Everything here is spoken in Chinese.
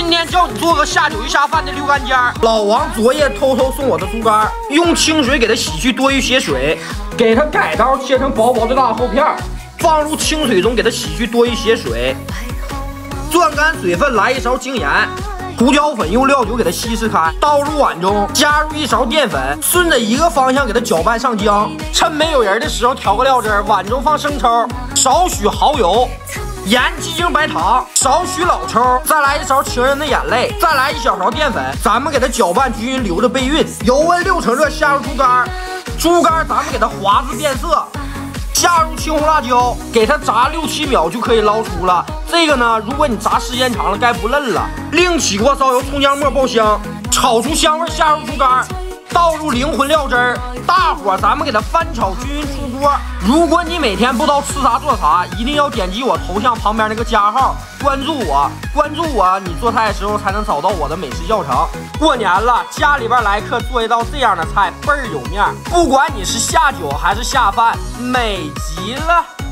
今天教你做个下酒一下饭的溜肝尖儿。老王昨夜偷偷送我的猪肝，用清水给它洗去多余血水，给它改刀切成薄薄的大厚片，放入清水中给它洗去多余血水，攥干水分，来一勺精盐。 胡椒粉用料酒给它稀释开，倒入碗中，加入一勺淀粉，顺着一个方向给它搅拌上浆。趁没有人的时候调个料汁儿，碗中放生抽，少许蚝油、盐、鸡精、白糖，少许老抽，再来一勺情人的眼泪，再来一小勺淀粉，咱们给它搅拌均匀，留着备用。油温6成热，下入猪肝，猪肝咱们给它滑至变色。 下入青红辣椒，给它炸6、7秒就可以捞出了。这个呢，如果你炸时间长了，该不嫩了。另起锅烧油，葱姜末爆香，炒出香味，下入猪肝，倒入灵魂料汁儿，大火咱们给它翻炒均匀出锅。如果你每天不知道吃啥做啥，一定要点击我头像旁边那个加号，关注我，你做菜的时候才能找到我的美食教程。过年了，家里边来客做一道这样的菜，倍儿有面儿。不管你是下酒还是下饭，美极了。